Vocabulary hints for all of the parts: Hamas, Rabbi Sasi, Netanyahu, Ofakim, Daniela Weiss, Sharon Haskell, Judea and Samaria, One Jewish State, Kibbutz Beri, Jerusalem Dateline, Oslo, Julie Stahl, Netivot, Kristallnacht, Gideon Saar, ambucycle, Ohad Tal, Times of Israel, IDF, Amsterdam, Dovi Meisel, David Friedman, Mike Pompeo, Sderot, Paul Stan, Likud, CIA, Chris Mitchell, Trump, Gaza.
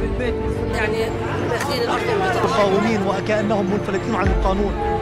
بالبيت يعني داخلين الأرض متقاومين وكأنهم منفلتين عن القانون.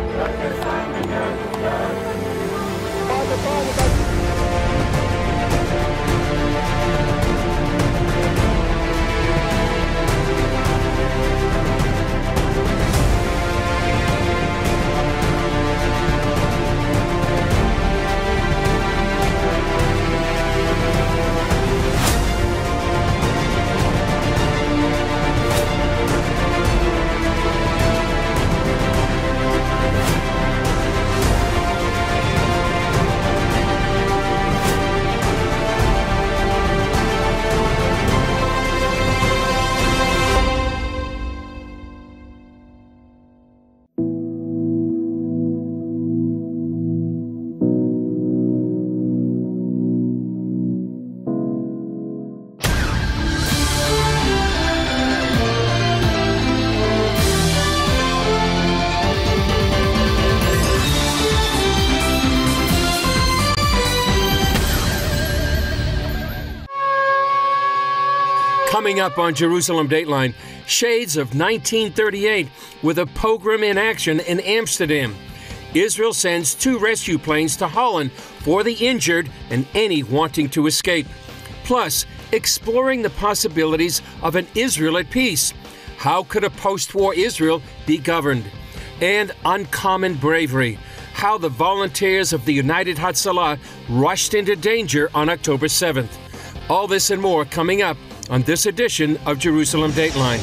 Coming up on Jerusalem Dateline, shades of 1938 with a pogrom in action in Amsterdam. Israel sends 2 rescue planes to Holland for the injured and any wanting to escape. Plus, exploring the possibilities of an Israel at peace. How could a post-war Israel be governed? And uncommon bravery. How the volunteers of the United Hatzalah rushed into danger on October 7th. All this and more coming up on this edition of Jerusalem Dateline.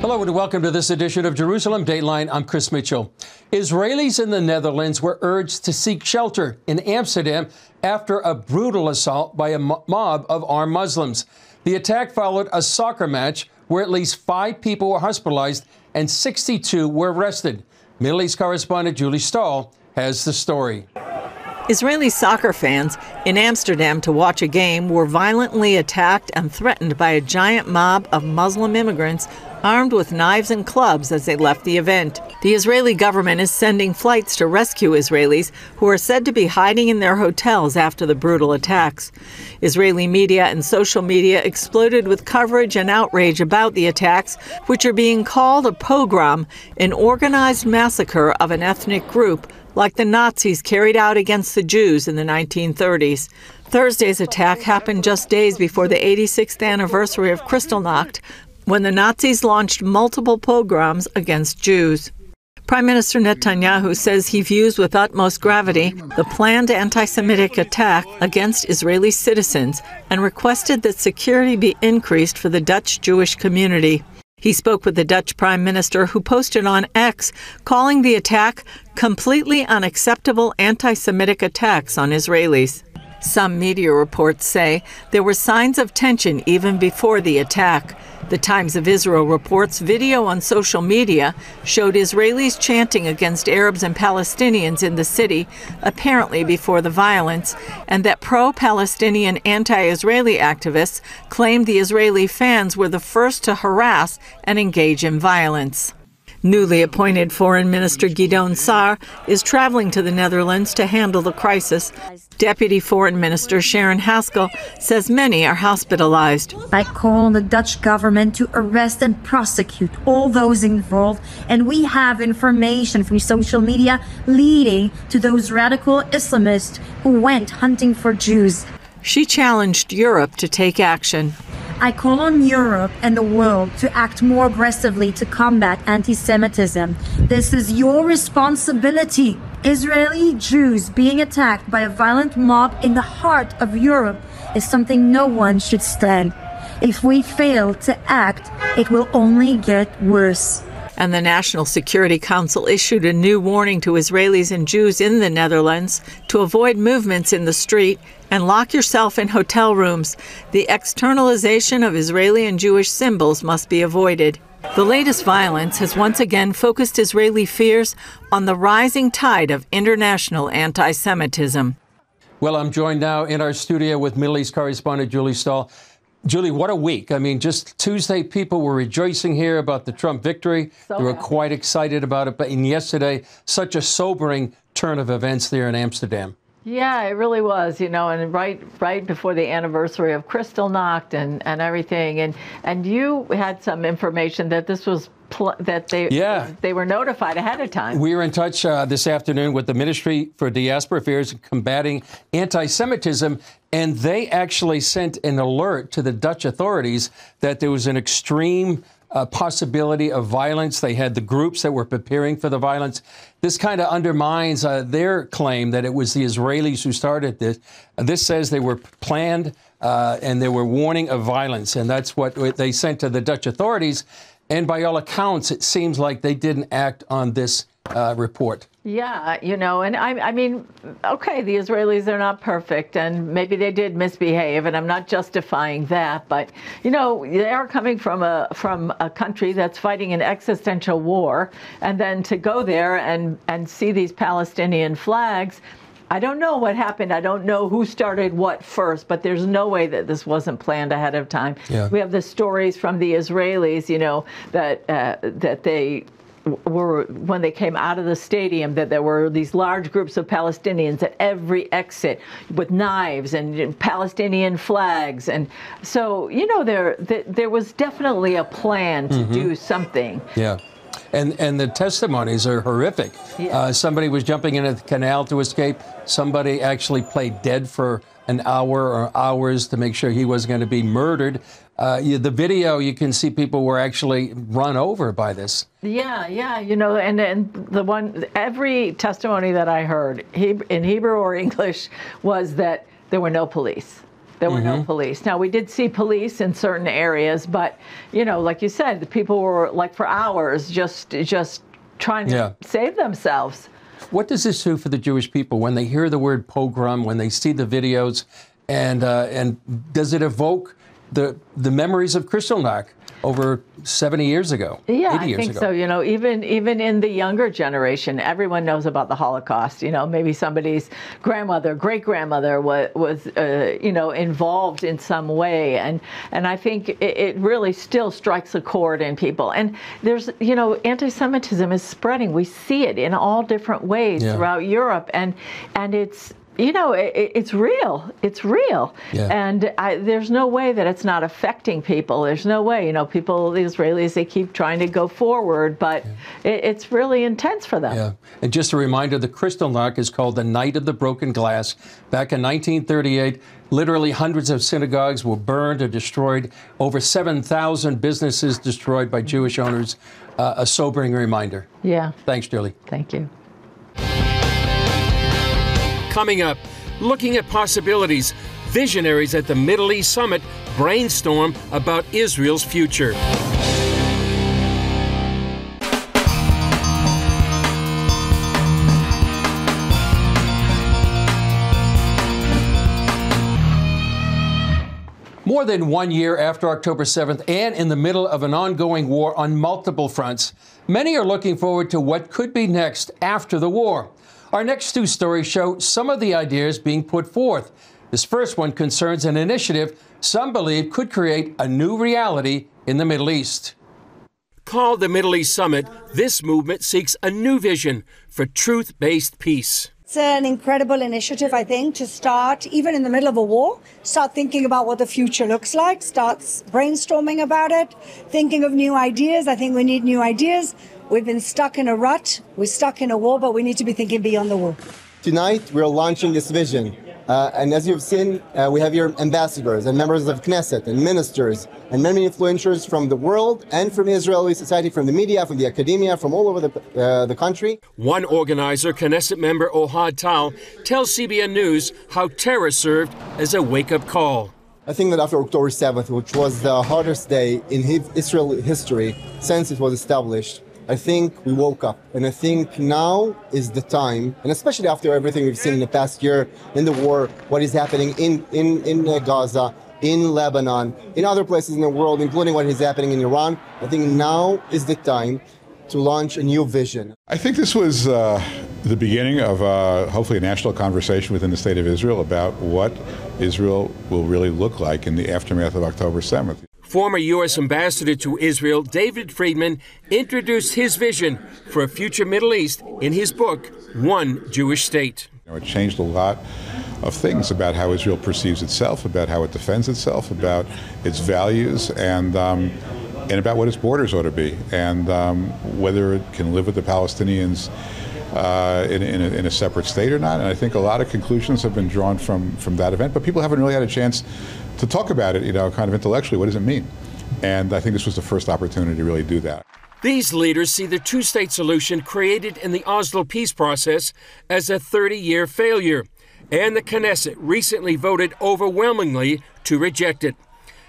Hello and welcome to this edition of Jerusalem Dateline. I'm Chris Mitchell. Israelis in the Netherlands were urged to seek shelter in Amsterdam after a brutal assault by a mob of armed Muslims. The attack followed a soccer match where at least 5 people were hospitalized and 62 were arrested. Middle East correspondent Julie Stahl has the story. Israeli soccer fans in Amsterdam to watch a game were violently attacked and threatened by a giant mob of Muslim immigrants armed with knives and clubs as they left the event. The Israeli government is sending flights to rescue Israelis who are said to be hiding in their hotels after the brutal attacks. Israeli media and social media exploded with coverage and outrage about the attacks, which are being called a pogrom, an organized massacre of an ethnic group like the Nazis carried out against the Jews in the 1930s. Thursday's attack happened just days before the 86th anniversary of Kristallnacht, when the Nazis launched multiple pogroms against Jews. Prime Minister Netanyahu says he views with utmost gravity the planned anti-Semitic attack against Israeli citizens and requested that security be increased for the Dutch Jewish community. He spoke with the Dutch Prime Minister, who posted on X calling the attack completely unacceptable anti-Semitic attacks on Israelis. Some media reports say there were signs of tension even before the attack. The Times of Israel reports video on social media showed Israelis chanting against Arabs and Palestinians in the city, apparently before the violence, and that pro-Palestinian anti-Israeli activists claimed the Israeli fans were the first to harass and engage in violence. Newly appointed Foreign Minister Gideon Saar is traveling to the Netherlands to handle the crisis. Deputy Foreign Minister Sharon Haskell says many are hospitalized. I call on the Dutch government to arrest and prosecute all those involved, and we have information from social media leading to those radical Islamists who went hunting for Jews. She challenged Europe to take action. I call on Europe and the world to act more aggressively to combat anti-Semitism. This is your responsibility. Israeli Jews being attacked by a violent mob in the heart of Europe is something no one should stand. If we fail to act, it will only get worse. And the National Security Council issued a new warning to Israelis and Jews in the Netherlands to avoid movements in the street and lock yourself in hotel rooms. The externalization of Israeli and Jewish symbols must be avoided. The latest violence has once again focused Israeli fears on the rising tide of international anti-Semitism. Well, I'm joined now in our studio with Middle East correspondent Julie Stahl. Julie, what a week. I mean, just Tuesday, people were rejoicing here about the Trump victory. They were quite excited about it. But in yesterday, such a sobering turn of events there in Amsterdam. Yeah, it really was, you know, and right before the anniversary of Kristallnacht and everything. And you had some information that this was that they were notified ahead of time. We were in touch this afternoon with the Ministry for Diaspora Affairs and Combating Anti-Semitism, and they actually sent an alert to the Dutch authorities that there was an extreme possibility of violence. They had the groups that were preparing for the violence. This kind of undermines their claim that it was the Israelis who started this. This says they were planned and they were warning of violence, and that's what they sent to the Dutch authorities. And by all accounts, it seems like they didn't act on this report. Yeah, you know, and I mean, okay, the Israelis are not perfect, and maybe they did misbehave, and I'm not justifying that, but, you know, they are coming from a country that's fighting an existential war, and then to go there and see these Palestinian flags, I don't know what happened. I don't know who started what first, but there's no way that this wasn't planned ahead of time. Yeah. We have the stories from the Israelis, you know, that they were, when they came out of the stadium, that there were these large groups of Palestinians at every exit with knives and Palestinian flags. And so, you know, there was definitely a plan to do something. Yeah. And the testimonies are horrific. Yeah. Somebody was jumping into the canal to escape. Somebody actually played dead for an hour or hours to make sure he wasn't going to be murdered. The video, you can see people were actually run over by this. Yeah, yeah, you know, and the one, every testimony that I heard in Hebrew or English was that there were no police. There were no police. Now, we did see police in certain areas, but, you know, like you said, the people were, like, for hours just trying to save themselves. What does this do for the Jewish people when they hear the word pogrom, when they see the videos, and does it evoke the memories of Kristallnacht over 70 years ago, 80 years ago? Yeah, I think so. You know, even in the younger generation, everyone knows about the Holocaust. You know, maybe somebody's grandmother, great-grandmother was you know, involved in some way. And I think it really still strikes a chord in people. And there's, you know, anti-Semitism is spreading. We see it in all different ways throughout Europe. And it's, you know, it's real. It's real. Yeah. And there's no way that it's not affecting people. There's no way. You know, people, the Israelis, they keep trying to go forward, but it's really intense for them. Yeah. And just a reminder, the Kristallnacht is called the Night of the Broken Glass. Back in 1938, literally hundreds of synagogues were burned or destroyed. Over 7,000 businesses destroyed by Jewish owners. A sobering reminder. Yeah. Thanks, Julie. Thank you. Coming up, looking at possibilities, visionaries at the Middle East Summit brainstorm about Israel's future. More than 1 year after October 7th, and in the middle of an ongoing war on multiple fronts, many are looking forward to what could be next after the war. Our next two stories show some of the ideas being put forth. This first one concerns an initiative some believe could create a new reality in the Middle East. Called the Middle East Summit, this movement seeks a new vision for truth-based peace. It's an incredible initiative, I think, to start, even in the middle of a war, start thinking about what the future looks like, start brainstorming about it, thinking of new ideas. I think we need new ideas. We've been stuck in a rut, we're stuck in a war, but we need to be thinking beyond the war. Tonight, we're launching this vision. And as you've seen, we have here ambassadors and members of Knesset and ministers and many influencers from the world and from Israeli society, from the media, from the academia, from all over the country. One organizer, Knesset member Ohad Tal, tells CBN News how terror served as a wake-up call. I think that after October 7th, which was the hardest day in Israeli history since it was established, I think we woke up, and I think now is the time, and especially after everything we've seen in the past year, in the war, what is happening in Gaza, in Lebanon, in other places in the world, including what is happening in Iran, I think now is the time to launch a new vision. I think this was the beginning of hopefully a national conversation within the State of Israel about what Israel will really look like in the aftermath of October 7th. Former U.S. Ambassador to Israel David Friedman introduced his vision for a future Middle East in his book, One Jewish State. You know, it changed a lot of things about how Israel perceives itself, about how it defends itself, about its values, and about what its borders ought to be, and whether it can live with the Palestinians in a separate state or not. And I think a lot of conclusions have been drawn from that event, but people haven't really had a chance to talk about it, you know, kind of intellectually. What does it mean? And I think this was the first opportunity to really do that. These leaders see the two-state solution created in the Oslo peace process as a 30-year failure, and the Knesset recently voted overwhelmingly to reject it.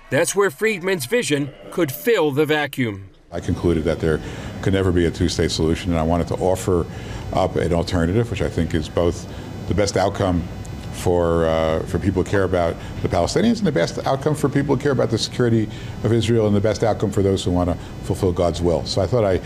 That's where Friedman's vision could fill the vacuum. I concluded that there could never be a two-state solution, and I wanted to offer up an alternative, which I think is both the best outcome for people who care about the Palestinians and the best outcome for people who care about the security of Israel and the best outcome for those who want to fulfill God's will. So I thought I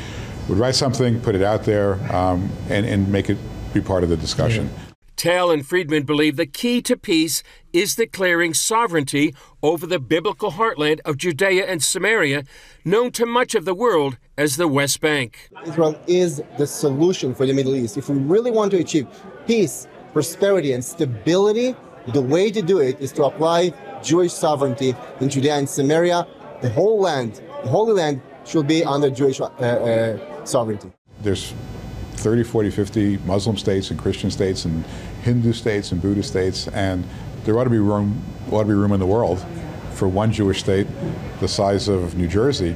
would write something, put it out there, and make it be part of the discussion. Yeah. Tal and Friedman believe the key to peace is declaring sovereignty over the biblical heartland of Judea and Samaria, known to much of the world as the West Bank. Israel is the solution for the Middle East. If we really want to achieve peace, prosperity, and stability, the way to do it is to apply Jewish sovereignty in Judea and Samaria. The whole land, the Holy Land, should be under Jewish sovereignty. There's 30, 40, 50 Muslim states and Christian states and Hindu states and Buddhist states, and there ought to be room in the world for one Jewish state the size of New Jersey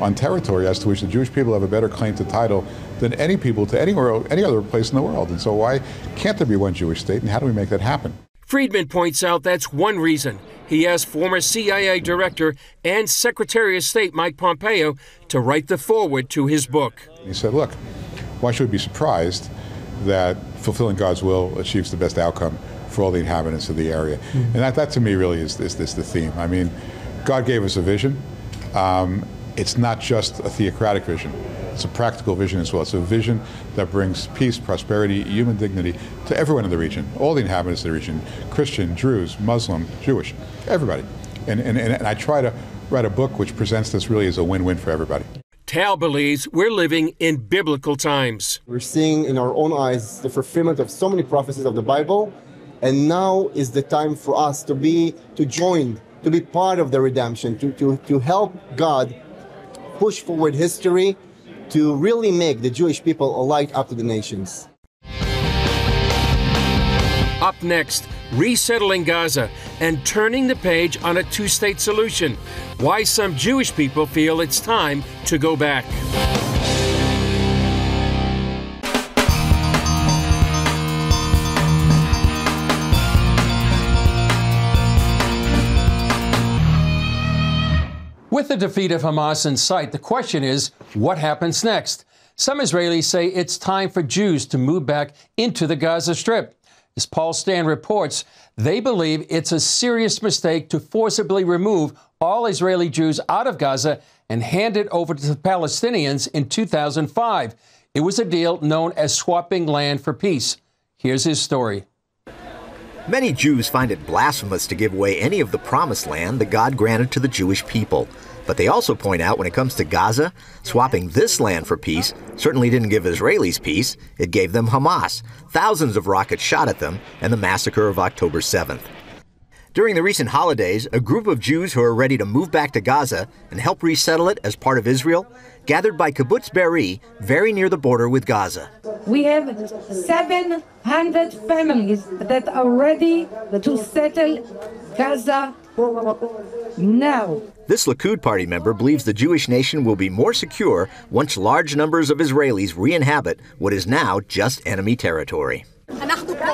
on territory as to which the Jewish people have a better claim to title than any people to anywhere, any other place in the world. And so why can't there be one Jewish state, and how do we make that happen? Friedman points out that's one reason he asked former CIA Director and Secretary of State Mike Pompeo to write the foreword to his book. He said, look, why should we be surprised that fulfilling God's will achieves the best outcome for all the inhabitants of the area? And that to me really is the theme. I mean, God gave us a vision. It's not just a theocratic vision. It's a practical vision as well. It's a vision that brings peace, prosperity, human dignity to everyone in the region, all the inhabitants of the region, Christian, Druze, Muslim, Jewish, everybody. And I try to write a book which presents this really as a win-win for everybody. Tal believes we're living in biblical times. We're seeing in our own eyes the fulfillment of so many prophecies of the Bible, and now is the time for us to be part of the redemption, to help God push forward history, to really make the Jewish people a light up to the nations. Up next, resettling Gaza and turning the page on a two-state solution. Why some Jewish people feel it's time to go back. With the defeat of Hamas in sight, the question is, what happens next? Some Israelis say it's time for Jews to move back into the Gaza Strip. As Paul Stan reports, they believe it's a serious mistake to forcibly remove all Israeli Jews out of Gaza and hand it over to the Palestinians in 2005. It was a deal known as swapping land for peace. Here's his story. Many Jews find it blasphemous to give away any of the promised land that God granted to the Jewish people. But they also point out when it comes to Gaza, swapping this land for peace certainly didn't give Israelis peace. It gave them Hamas, thousands of rockets shot at them, and the massacre of October 7th. During the recent holidays, a group of Jews who are ready to move back to Gaza and help resettle it as part of Israel gathered by Kibbutz Beri, very near the border with Gaza. We have 700 families that are ready to settle Gaza now. This Likud party member believes the Jewish nation will be more secure once large numbers of Israelis re-inhabit what is now just enemy territory.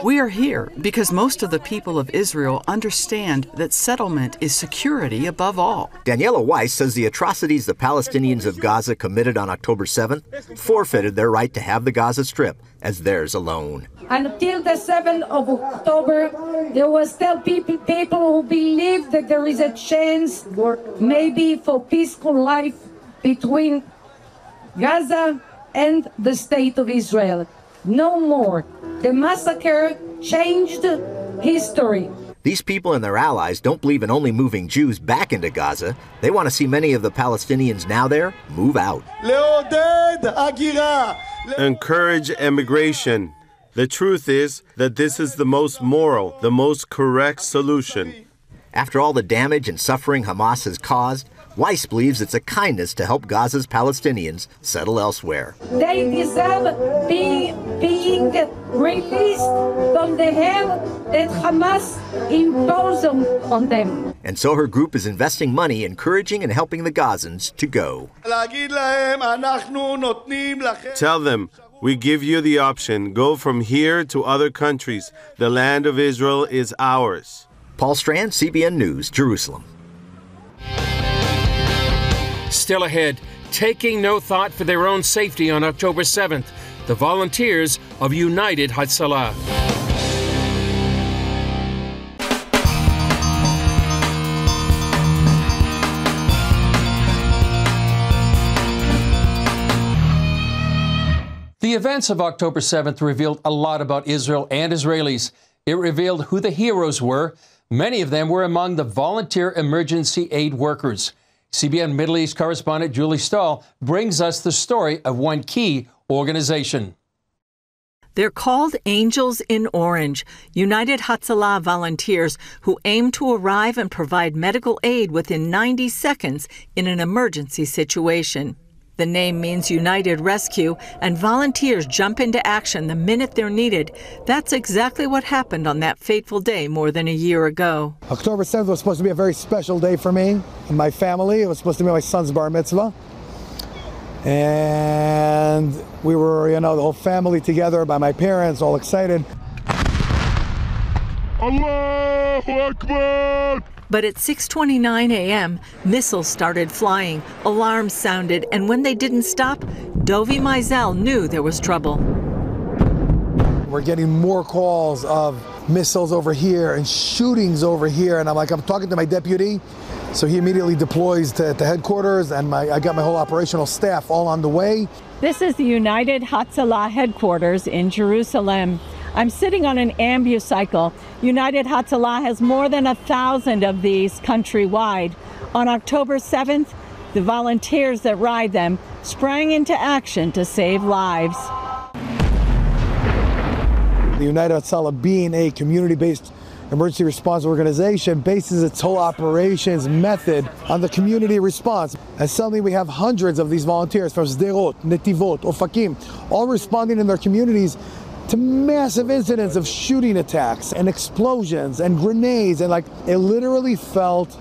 We are here because most of the people of Israel understand that settlement is security above all. Daniela Weiss says the atrocities the Palestinians of Gaza committed on October 7th forfeited their right to have the Gaza Strip as theirs alone. Until the 7th of October, there were still people who believed that there is a chance maybe for peaceful life between Gaza and the state of Israel. no more. The massacre changed history. These people and their allies don't believe in only moving Jews back into Gaza. They want to see many of the Palestinians now there move out. Encourage emigration. The truth is that this is the most moral, the most correct solution. After all the damage and suffering Hamas has caused, Weiss believes it's a kindness to help Gaza's Palestinians settle elsewhere. They deserve being released from the hell that Hamas imposed on them. And so her group is investing money encouraging and helping the Gazans to go. Tell them, we give you the option, go from here to other countries. The land of Israel is ours. Paul Strand, CBN News, Jerusalem. Still ahead, taking no thought for their own safety on October 7th, the volunteers of United Hatzalah. The events of October 7th revealed a lot about Israel and Israelis. It revealed who the heroes were. Many of them were among the volunteer emergency aid workers. CBN Middle East correspondent Julie Stahl brings us the story of one key organization. They're called Angels in Orange, United Hatzalah volunteers who aim to arrive and provide medical aid within 90 seconds in an emergency situation. The name means United Rescue, and volunteers jump into action the minute they're needed. That's exactly what happened on that fateful day more than a year ago. October 7th was supposed to be a very special day for me and my family. It was supposed to be my son's bar mitzvah. And we were, the whole family together by my parents, all excited. Allahu Akbar! But at 6:29 a.m., missiles started flying, alarms sounded, and when they didn't stop, Dovi Meisel knew there was trouble. We're getting more calls of missiles over here and shootings over here, and I'm talking to my deputy, so he immediately deploys to headquarters, and I got my whole operational staff all on the way. This is the United Hatzalah headquarters in Jerusalem. I'm sitting on an ambucycle. United Hatzalah has more than 1,000 of these countrywide. On October 7th, the volunteers that ride them sprang into action to save lives. The United Hatzalah, being a community-based emergency response organization, bases its whole operations method on the community response. And suddenly we have hundreds of these volunteers from Sderot, Netivot, Ofakim, all responding in their communities to massive incidents of shooting attacks and explosions and grenades, and it literally felt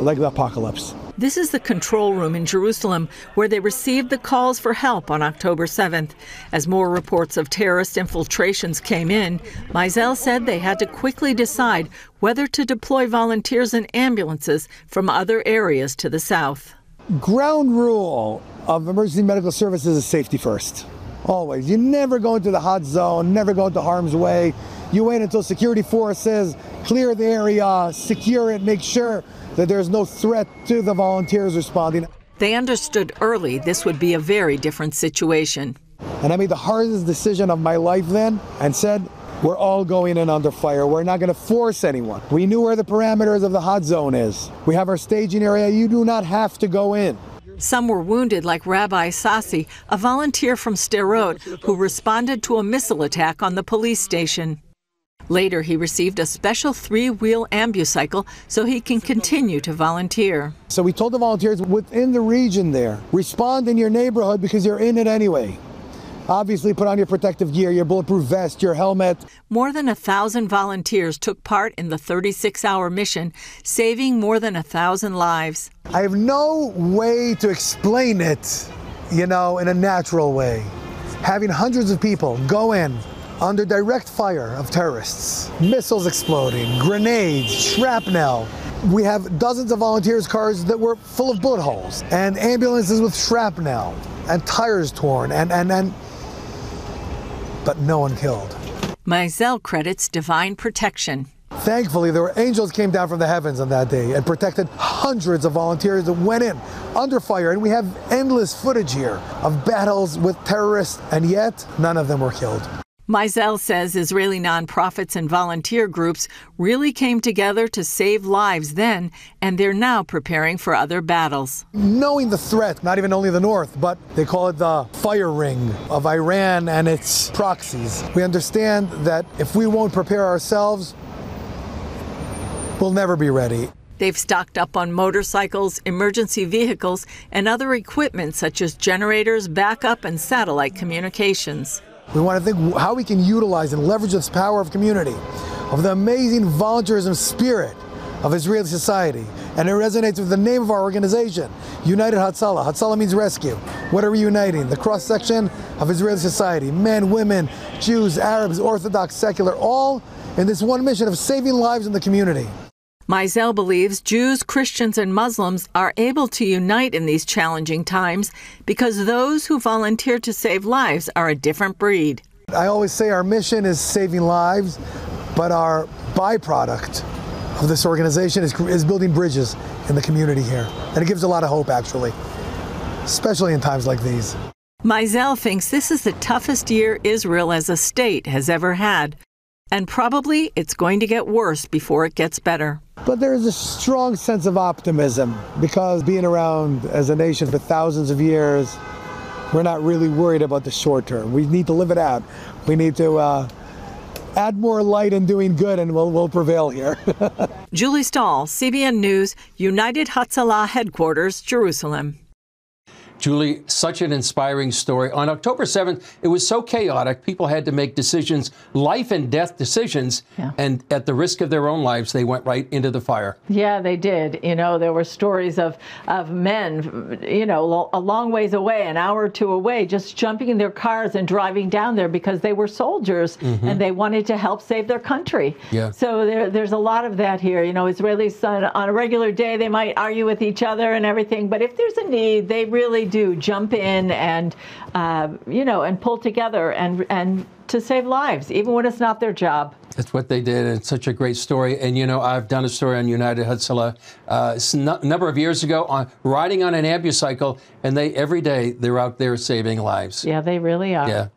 like the apocalypse. This is the control room in Jerusalem where they received the calls for help on October 7th. As more reports of terrorist infiltrations came in, Meisel said they had to quickly decide whether to deploy volunteers and ambulances from other areas to the south. Ground rule of emergency medical services is safety first. Always. You never go into the hot zone, never go into harm's way. You wait until security forces clear the area, secure it, make sure that there's no threat to the volunteers responding. They understood early this would be a very different situation. And I made the hardest decision of my life then and said, we're all going in under fire. We're not going to force anyone. We knew where the parameters of the hot zone is. We have our staging area. You do not have to go in. Some were wounded, like Rabbi Sasi, a volunteer from Sderot, who responded to a missile attack on the police station. Later, he received a special three-wheel ambucycle so he can continue to volunteer. So we told the volunteers within the region there, respond in your neighborhood because you're in it anyway. Obviously, put on your protective gear, your bulletproof vest, your helmet. More than 1,000 volunteers took part in the 36-hour mission, saving more than 1,000 lives. I have no way to explain it, in a natural way. Having hundreds of people go in under direct fire of terrorists, missiles exploding, grenades, shrapnel. We have dozens of volunteers' cars that were full of bullet holes and ambulances with shrapnel and tires torn and but no one killed. Meisel credits divine protection. Thankfully, there were angels came down from the heavens on that day and protected hundreds of volunteers that went in under fire. And we have endless footage here of battles with terrorists, and yet none of them were killed. Meisel says Israeli nonprofits and volunteer groups really came together to save lives then, and they're now preparing for other battles. Knowing the threat, not even only the north, but they call it the fire ring of Iran and its proxies. We understand that if we won't prepare ourselves, we'll never be ready. They've stocked up on motorcycles, emergency vehicles, and other equipment such as generators, backup, and satellite communications. We want to think how we can utilize and leverage this power of community, of the amazing volunteerism spirit of Israeli society. And it resonates with the name of our organization, United Hatzalah. Hatzalah means rescue. What are we uniting? The cross-section of Israeli society, men, women, Jews, Arabs, Orthodox, secular, all in this one mission of saving lives in the community. Meisel believes Jews, Christians, and Muslims are able to unite in these challenging times because those who volunteer to save lives are a different breed. I always say our mission is saving lives, but our byproduct of this organization is building bridges in the community here. And it gives a lot of hope, actually, especially in times like these. Meisel thinks this is the toughest year Israel as a state has ever had. And probably it's going to get worse before it gets better. But there is a strong sense of optimism because being around as a nation for thousands of years, we're not really worried about the short term. We need to live it out. We need to add more light in doing good, and we'll prevail here. Julie Stahl, CBN News, United Hatzalah Headquarters, Jerusalem. Julie, such an inspiring story. On October 7th, it was so chaotic. People had to make decisions, life and death decisions, and at the risk of their own lives, they went right into the fire. Yeah, they did. You know, there were stories of men, you know, a long ways away, an hour or two away, just jumping in their cars and driving down there because they were soldiers and they wanted to help save their country. Yeah. So there's a lot of that here. You know, Israelis on a regular day, they might argue with each other and everything, but if there's a need, they really do jump in and you know, and pull together and to save lives, even when it's not their job. That's what they did. It's such a great story. And you know, I've done a story on United Hatzalah a number of years ago, on riding on an ambucycle, and every day they're out there saving lives. Yeah, they really are. Yeah.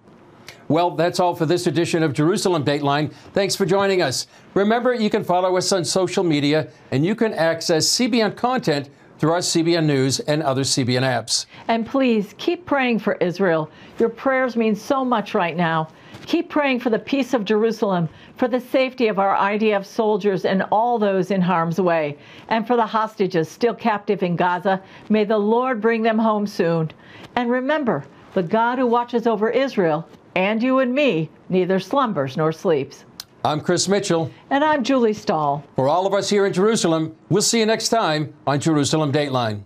Well, that's all for this edition of Jerusalem Dateline. Thanks for joining us. Remember, you can follow us on social media, and you can access CBN content through our CBN News and other CBN apps. And please keep praying for Israel. Your prayers mean so much right now. Keep praying for the peace of Jerusalem, for the safety of our IDF soldiers and all those in harm's way, and for the hostages still captive in Gaza. May the Lord bring them home soon. And remember, the God who watches over Israel and you and me neither slumbers nor sleeps. I'm Chris Mitchell. And I'm Julie Stahl. For all of us here in Jerusalem, we'll see you next time on Jerusalem Dateline.